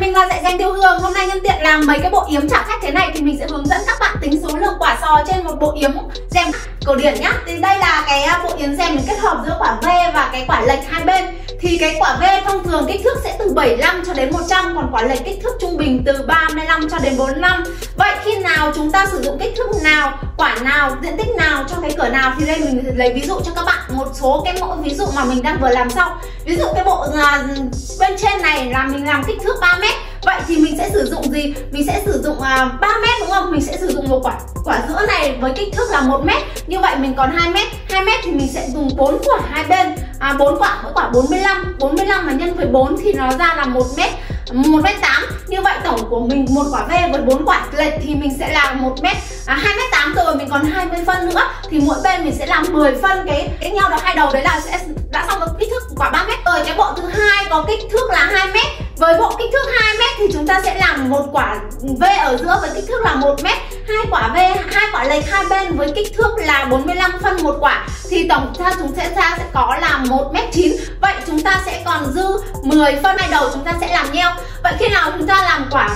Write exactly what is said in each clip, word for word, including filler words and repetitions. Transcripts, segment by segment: bạn, mình là Dạy Rèm Thiêu Hương. Hôm nay nhân tiện làm mấy cái bộ yếm trả khách thế này thì mình sẽ hướng dẫn các bạn tính số lượng quả sò trên một bộ yếm rèm cổ điển nhá. Thì đây là cái bộ yếm rèm mình kết hợp giữa quả V và cái quả lệch hai bên. Thì cái quả V thông thường kích thước sẽ từ bảy mươi lăm cho đến một trăm, còn quả lệch kích thước trung bình từ ba mươi lăm cho đến bốn mươi lăm. Vậy khi nào chúng ta sử dụng kích thước nào, quả nào, diện tích nào cho cái cửa nào thì đây mình lấy ví dụ cho các bạn một số cái mẫu ví dụ mà mình đang vừa làm xong. Ví dụ cái bộ à, bên trên này là mình làm kích thước ba mét. Vậy thì mình sẽ sử dụng gì? Mình sẽ sử dụng à, ba mét đúng không? Mình sẽ sử dụng một quả quả giữa này với kích thước là một mét. Như vậy mình còn hai mét. hai mét thì mình sẽ dùng bốn quả hai bên. À, bốn quả, mỗi quả bốn mươi lăm. bốn mươi lăm mà nhân với bốn thì nó ra là một mét. một mét tám. Như vậy tổng của mình một quả V với bốn quả lệch thì mình sẽ là một mét à, hai mét tám rồi, mình còn hai mươi phân nữa thì mỗi bên mình sẽ làm mười phân cái cái nhau đó, hai đầu đấy là sẽ đã xong được kích thước quả ba mét rồi. Cái bộ thứ hai có kích thước là hai mét. Với bộ kích thước hai mét thì chúng ta sẽ làm một quả V ở giữa với kích thước là một mét, hai quả V, hai quả lệch hai bên với kích thước là bốn mươi lăm phân một quả thì tổng ra chúng sẽ ra sẽ có là một mét chín. Vậy chúng ta sẽ còn dư mười phân hai đầu chúng ta sẽ làm nheo. Vậy khi nào chúng ta làm quả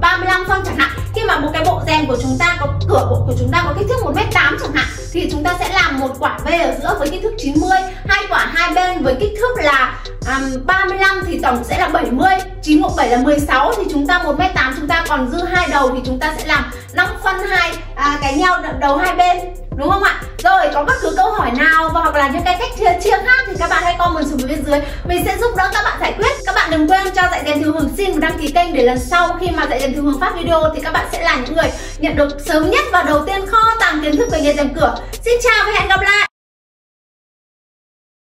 ba mươi lăm phân chẳng hạn, khi mà một cái bộ rèm của chúng ta có cửa bộ của chúng ta có kích thước một mét tám chẳng hạn thì chúng ta sẽ làm một quả V ở giữa với kích thước chín mươi, hai quả hai bên với kích thước là um, ba mươi lăm thì tổng sẽ là bảy mươi. chín cộng bảy là mười sáu thì chúng ta một mét tám, chúng ta còn dư hai đầu thì chúng ta sẽ làm năm phân hai à, cái nhau đầu hai bên đúng không ạ? Rồi có bất cứ câu hỏi nào và hoặc là những cái cách chia, chia khác thì các bạn hãy comment xuống bên dưới, mình sẽ giúp đỡ các bạn giải quyết. Các bạn đừng quên cho Dạy Rèm Thiêu Hương xin một đăng ký kênh để lần sau khi mà Dạy Rèm Thiêu Hương phát video thì các bạn sẽ là những người nhận được sớm nhất và đầu tiên kho tàng kiến thức về nghề rèm cửa. Xin chào và hẹn gặp lại.